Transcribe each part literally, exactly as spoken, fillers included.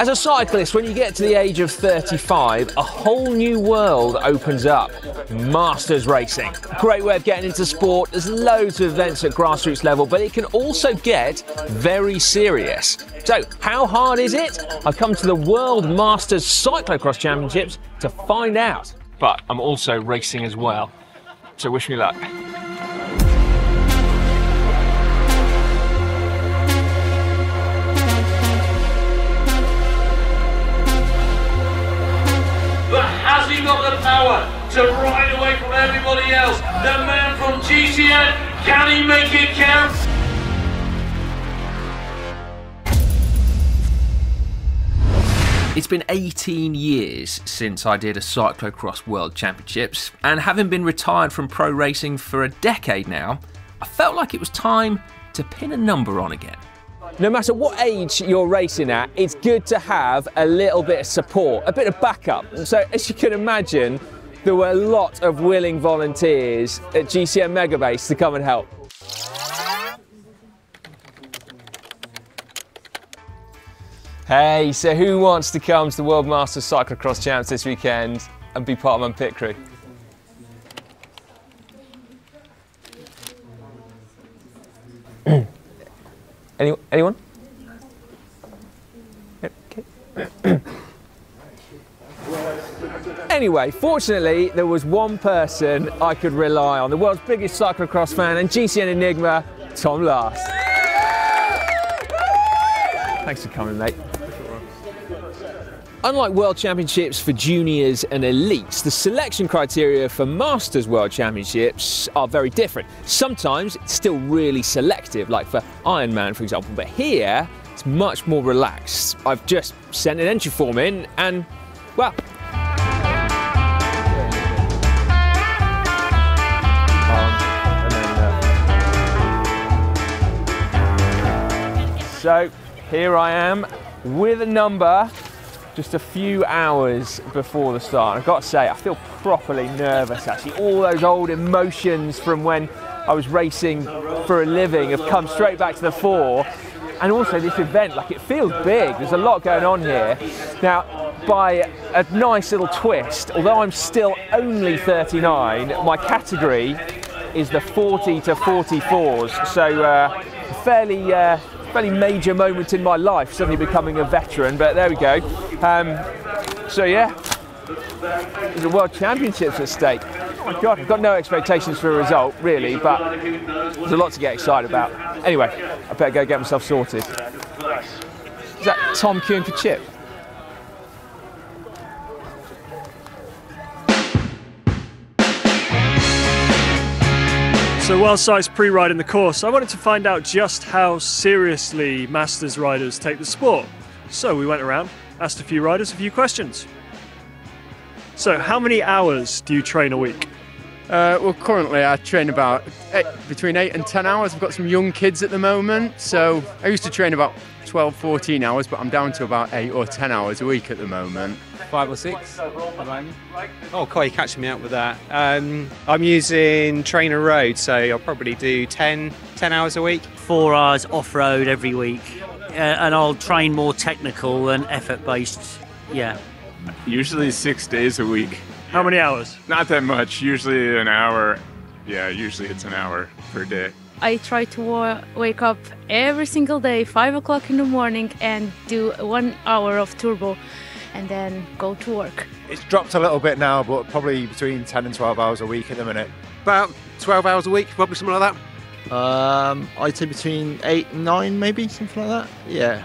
As a cyclist, when you get to the age of thirty-five, a whole new world opens up. Masters Racing. Great way of getting into sport. There's loads of events at grassroots level, but it can also get very serious. So, how hard is it? I've come to the World Masters Cyclocross Championships to find out. But I'm also racing as well, so wish me luck. He got the power to ride away from everybody else. The man from G C N, can he make it count? It's been eighteen years since I did a Cyclocross World Championships, and having been retired from pro racing for a decade now, I felt like it was time to pin a number on again. No matter what age you're racing at, it's good to have a little bit of support, a bit of backup. So as you can imagine, there were a lot of willing volunteers at G C N Megabase to come and help. Hey, so who wants to come to the World Masters Cyclocross Champs this weekend and be part of my pit crew? Any, anyone? Okay. Anyway, fortunately, there was one person I could rely on, the world's biggest cyclocross fan and G C N enigma, Tom Lass. Thanks for coming, mate. Unlike World Championships for juniors and elites, the selection criteria for Masters World Championships are very different. Sometimes it's still really selective, like for Ironman, for example, but here it's much more relaxed. I've just sent an entry form in and, well... Um, and then, uh... So, here I am with a number. Just a few hours before the start. I've got to say, I feel properly nervous actually. All those old emotions from when I was racing for a living have come straight back to the fore. And also this event, like it feels big. There's a lot going on here. Now, by a nice little twist, although I'm still only thirty-nine, my category is the forty to forty-fours. So uh, fairly, uh, fairly major moment in my life, suddenly becoming a veteran, but there we go. Um, so yeah, there's a World Championships at stake. Oh my God, I've got no expectations for a result, really, but there's a lot to get excited about. Anyway, I better go get myself sorted. Is that Tom queuing for Chip? So whilst I was pre-riding the course, I wanted to find out just how seriously Masters riders take the sport. So we went around, asked a few riders a few questions. So how many hours do you train a week? Uh, well, currently I train about eight, between eight and ten hours. I've got some young kids at the moment, so I used to train about twelve, fourteen hours, but I'm down to about eight or ten hours a week at the moment. Five or six. Oh, Kai, you're catching me out with that. Um, I'm using TrainerRoad, so I'll probably do ten, ten hours a week. Four hours off-road every week, uh, and I'll train more technical and effort-based, yeah. Usually six days a week. How many hours? Not that much, usually an hour. Yeah, usually it's an hour per day. I try to wa wake up every single day, five o'clock in the morning, and do one hour of turbo, and then go to work. It's dropped a little bit now, but probably between ten and twelve hours a week at the minute. About twelve hours a week, probably something like that. Um, I'd say between eight and nine, maybe, something like that, yeah.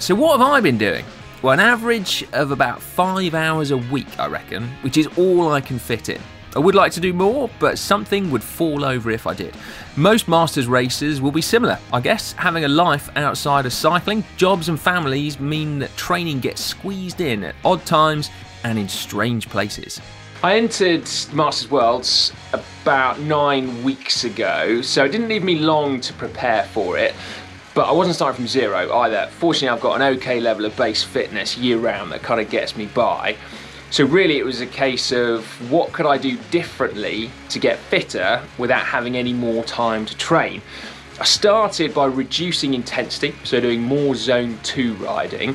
So what have I been doing? Well, an average of about five hours a week, I reckon, which is all I can fit in. I would like to do more, but something would fall over if I did. Most Masters races will be similar. I guess having a life outside of cycling, jobs and families mean that training gets squeezed in at odd times and in strange places. I entered Masters Worlds about nine weeks ago, so it didn't leave me long to prepare for it. But I wasn't starting from zero either. Fortunately, I've got an okay level of base fitness year round that kind of gets me by. So really it was a case of what could I do differently to get fitter without having any more time to train. I started by reducing intensity, so doing more zone two riding.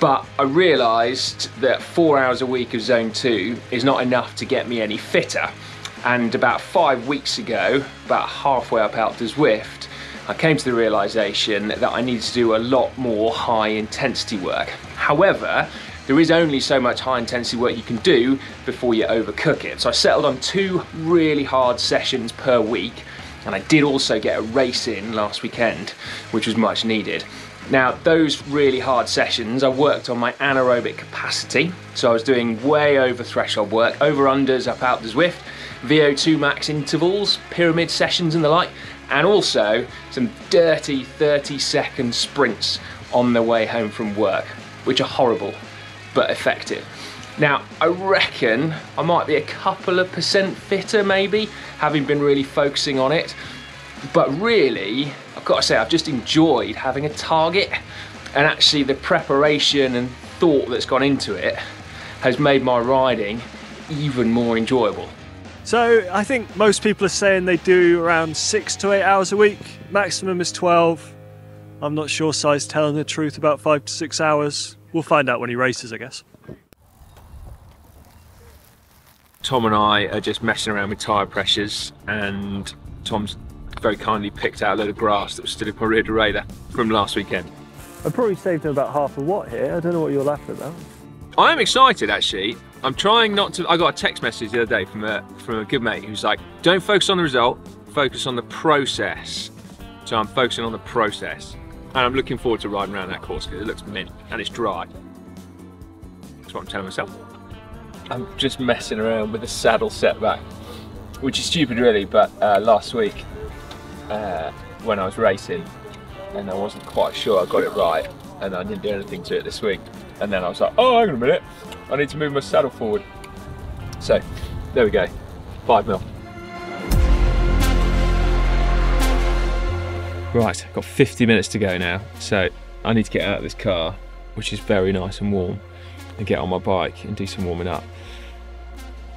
But I realised that four hours a week of zone two is not enough to get me any fitter. And about five weeks ago, about halfway up out to Zwift, I came to the realisation that I needed to do a lot more high intensity work. However, there is only so much high intensity work you can do before you overcook it. So I settled on two really hard sessions per week, and I did also get a race in last weekend, which was much needed. Now, those really hard sessions, I worked on my anaerobic capacity. So I was doing way over threshold work, over unders up out the Zwift, V O two max intervals, pyramid sessions and the like, and also some dirty thirty second sprints on the way home from work, which are horrible, but effective. Now, I reckon I might be a couple of percent fitter maybe, having been really focusing on it, but really, I've got to say, I've just enjoyed having a target, and actually the preparation and thought that's gone into it has made my riding even more enjoyable. So I think most people are saying they do around six to eight hours a week. Maximum is twelve. I'm not sure Sai's telling the truth about five to six hours. We'll find out when he races, I guess. Tom and I are just messing around with tyre pressures, and Tom's very kindly picked out a load of grass that was still in my rear derailleur from last weekend. I probably saved him about half a watt here. I don't know what you're laughing about. I am excited, actually. I'm trying not to. I got a text message the other day from a, from a good mate who's like, don't focus on the result, focus on the process. So I'm focusing on the process. And I'm looking forward to riding around that course because it looks mint and it's dry. That's what I'm telling myself. I'm just messing around with a saddle setback, which is stupid really, but uh, last week, Uh, when I was racing and I wasn't quite sure I got it right, and I didn't do anything to it this week, and then I was like, oh, hang on a minute, I need to move my saddle forward. So there we go, five mil. Right, I've got fifty minutes to go now, so I need to get out of this car, which is very nice and warm, and get on my bike and do some warming up.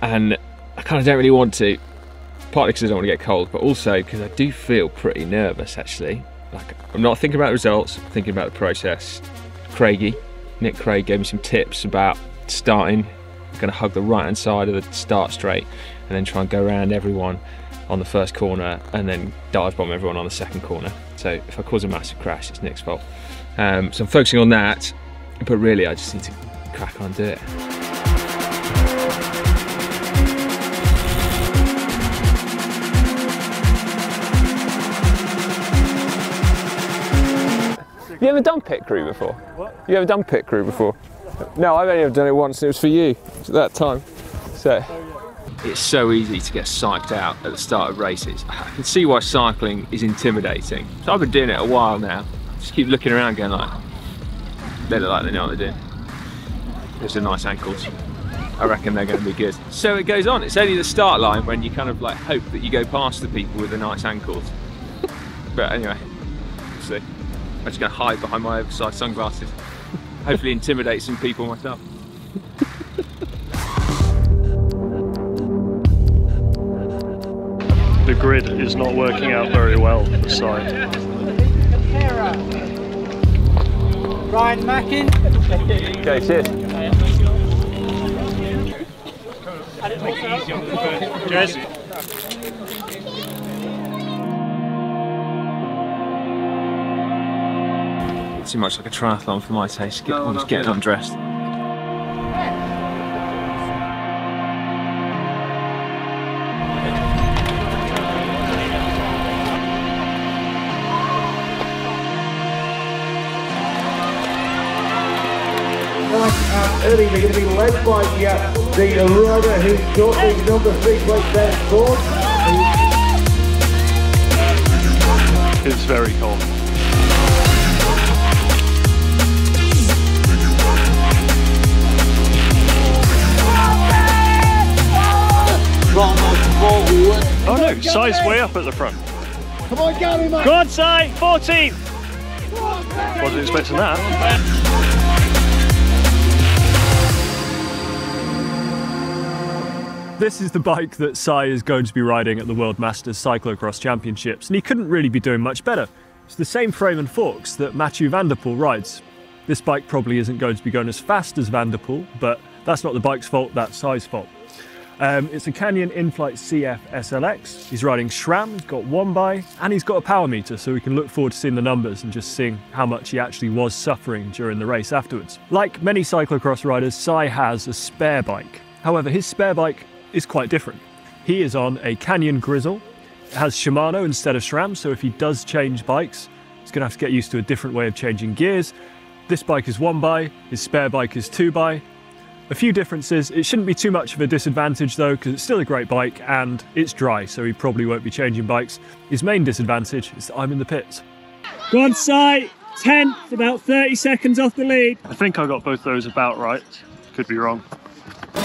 And I kind of don't really want to, partly because I don't want to get cold, but also because I do feel pretty nervous, actually. Like, I'm not thinking about the results, I'm thinking about the process. Craigie, Nick Craig, gave me some tips about starting. I'm going to hug the right-hand side of the start straight and then try and go around everyone on the first corner and then dive bomb everyone on the second corner. So if I cause a massive crash, it's Nick's fault. Um, so I'm focusing on that, but really I just need to crack on and do it. You ever done pit crew before? What? You ever done pit crew before? No, I've only ever done it once, and it was for you at that time. So it's so easy to get psyched out at the start of races. I can see why cycling is intimidating. So I've been doing it a while now. Just keep looking around, going like, they look like they know what they're doing. There's the nice ankles. I reckon they're going to be good. So it goes on. It's only the start line when you kind of like hope that you go past the people with the nice ankles. But anyway, we'll see. I'm just going to hide behind my oversized sunglasses. Hopefully intimidate some people myself. The grid is not working out very well for Sai. Ryan Mackin. Okay, cheers. Cheers. Too much like a triathlon for my taste. Get, no, just getting no. Undressed. Early, we're going to be led by yeah, the rider who's shortly number three, like that four. It's very cold. Oh no, Sai's way up at the front. Come on, Gary, mate! Go on, Sai! fourteen! Wasn't expecting that. This is the bike that Sai is going to be riding at the World Masters Cyclocross Championships, and he couldn't really be doing much better. It's the same frame and forks that Mathieu van der Poel rides. This bike probably isn't going to be going as fast as Van der Poel, but that's not the bike's fault, that's Cy's fault. Um, it's a Canyon Inflite C F S L X. He's riding SRAM, he's got one by, and he's got a power meter, so we can look forward to seeing the numbers and just seeing how much he actually was suffering during the race afterwards. Like many cyclocross riders, Cy has a spare bike. However, his spare bike is quite different. He is on a Canyon Grizzle. It has Shimano instead of SRAM, so if he does change bikes, he's gonna have to get used to a different way of changing gears. This bike is one by, his spare bike is two by. A few differences. It shouldn't be too much of a disadvantage though, because it's still a great bike and it's dry, so he probably won't be changing bikes. His main disadvantage is that I'm in the pits. Go on, Cy, tenth, about thirty seconds off the lead. I think I got both those about right. Could be wrong. Go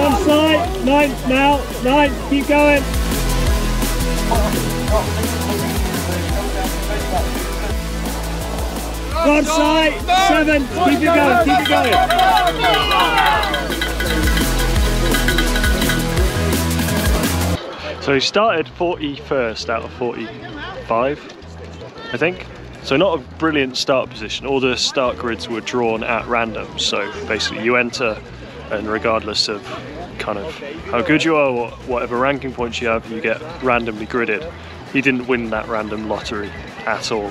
on, Cy, ninth now, ninth, keep going. One side, seven, keep it going, keep it going. So he started forty-first out of forty-five, I think. So not a brilliant start position. All the start grids were drawn at random. So basically you enter and regardless of kind of how good you are or whatever ranking points you have, you get randomly gridded. He didn't win that random lottery at all.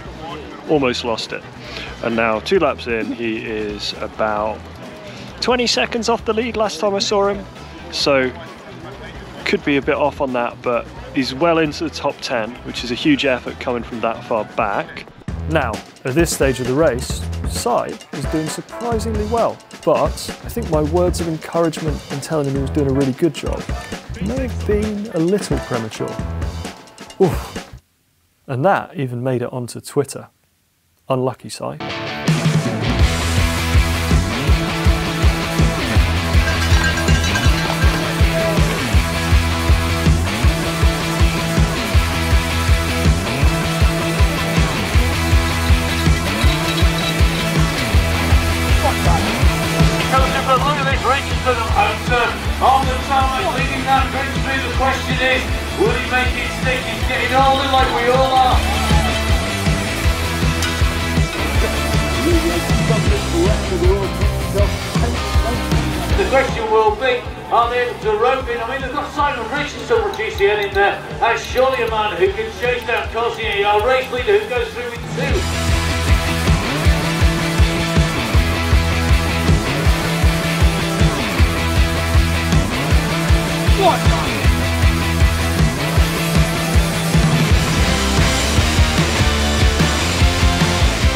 Almost lost it. And now two laps in, he is about twenty seconds off the lead last time I saw him. So could be a bit off on that, but he's well into the top ten, which is a huge effort coming from that far back. Now, at this stage of the race, Cy was doing surprisingly well, but I think my words of encouragement and telling him he was doing a really good job may have been a little premature. Oof. And that even made it onto Twitter. Unlucky, Cy. The question is, will he make it stick? He's getting older like we all are. The question will be, are they able to rope in? I mean, they've got Simon Richardson from G C N in there. That's surely a man who can chase down Corsier, our race leader who goes through with two. What?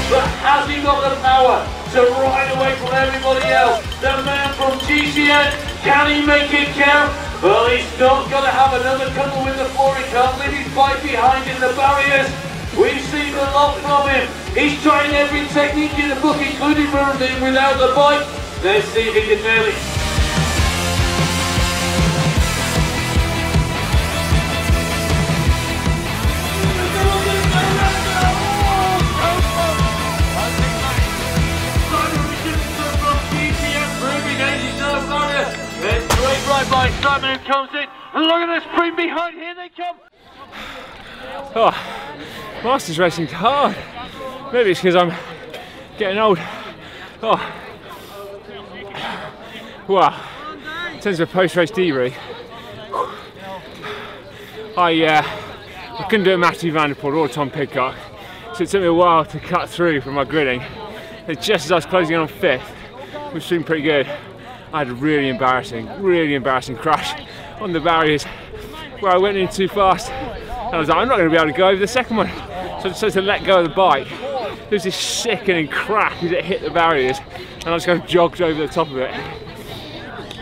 But has he got the power to ride away from everybody else? The man from G C N, can he make it count? Well, he's not going to have another couple with the floor. He can't leave his bike behind in the barriers. We've seen a lot from him. He's trying every technique in the book, including running without the bike. Let's see if he can nail it. By Simon who comes in, and look at the sprint behind, here they come! Oh, Masters Racing's hard. Maybe it's because I'm getting old. Oh. Wow, in terms of post-race debrief, I, uh, I couldn't do a Mathieu van der Poel or Tom Pidcock, so it took me a while to cut through from my gridding. And just as I was closing in on fifth, which seemed pretty good, I had a really embarrassing, really embarrassing crash on the barriers where I went in too fast. And I was like, I'm not going to be able to go over the second one. So I decided to let go of the bike. There was this sickening crack as it hit the barriers and I just kind of jogged over the top of it.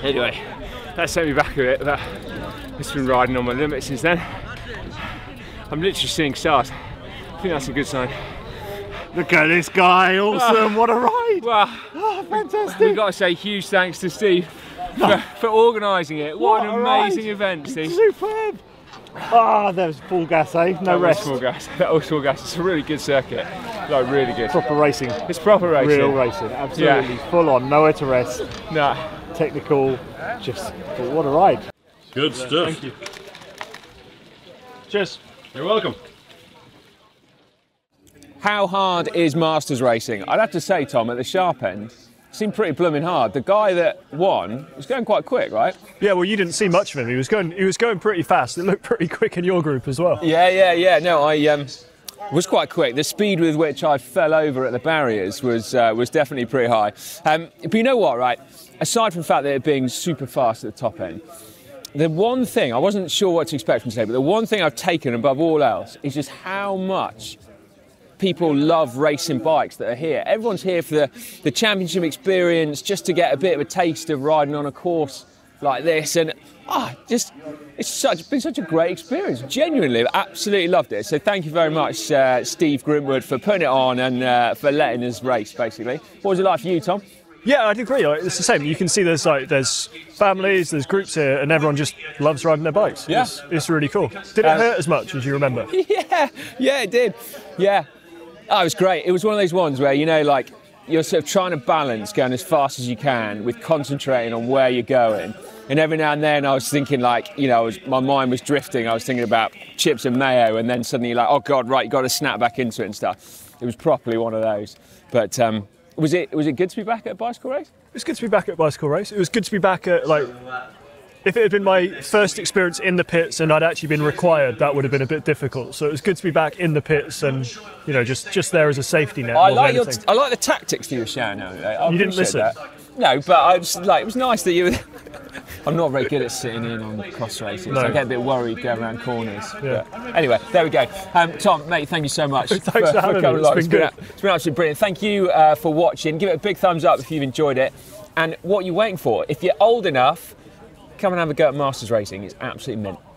Anyway, that sent me back a bit, but it's been riding on my limit since then. I'm literally seeing stars. I think that's a good sign. Look at this guy, awesome, oh, what a ride! Wow, oh, fantastic! We've got to say huge thanks to Steve no. for, for organising it. What, what an amazing ride. event, Steve. Superb! Ah, oh, that was full gas, eh? No that rest. Was full gas. That was full gas. It's a really good circuit. Like, really good. Proper racing. It's proper racing. Real racing, absolutely. Yeah. Full on, nowhere to rest. Nah. Technical, just, but what a ride. Good stuff. Thank you. Cheers. You're welcome. How hard is Masters Racing? I'd have to say, Tom, at the sharp end, seemed pretty blooming hard. The guy that won was going quite quick, right? Yeah, well, you didn't see much of him. He was going, he was going pretty fast. It looked pretty quick in your group as well. Yeah, yeah, yeah. No, I um, was quite quick. The speed with which I fell over at the barriers was uh, was definitely pretty high. Um, but you know what, right? Aside from the fact that it being super fast at the top end, the one thing I wasn't sure what to expect from today, but the one thing I've taken above all else is just how much people love racing bikes that are here. Everyone's here for the, the championship experience, just to get a bit of a taste of riding on a course like this. And ah, oh, just it's such it's been such a great experience. Genuinely, absolutely loved it. So thank you very much, uh, Steve Grimwood, for putting it on and uh, for letting us race. Basically, what was it like for you, Tom? Yeah, I'd agree. It's the same. You can see there's like there's families, there's groups here, and everyone just loves riding their bikes. Yeah. It's, it's really cool. Did it um, hurt as much as you remember? Yeah, yeah, it did. Yeah. Oh, it was great. It was one of those ones where, you know, like, you're sort of trying to balance going as fast as you can with concentrating on where you're going. And every now and then I was thinking, like, you know, I was, my mind was drifting. I was thinking about chips and mayo, and then suddenly you're like, oh, God, right, you've got to snap back into it and stuff. It was properly one of those. But um, was it was it good to be back at a bicycle race? It was good to be back at a bicycle race. It was good to be back at, like... If it had been my first experience in the pits and I'd actually been required, that would have been a bit difficult. So it was good to be back in the pits and, you know, just, just there as a safety net. I like your t- I like the tactics that you were sharing earlier. You didn't listen. That. No, but I was like, it was nice that you were. I'm not very good at sitting in on cross races. No. So I get a bit worried going around corners. Yeah. But anyway, there we go. Um, Tom, mate, thank you so much. Thanks for, for having for me. It's been, it's been good. Been, it's been absolutely brilliant. Thank you uh, for watching. Give it a big thumbs up if you've enjoyed it. And what are you waiting for? If you're old enough, come and have a go at Masters Racing. It's absolutely mint.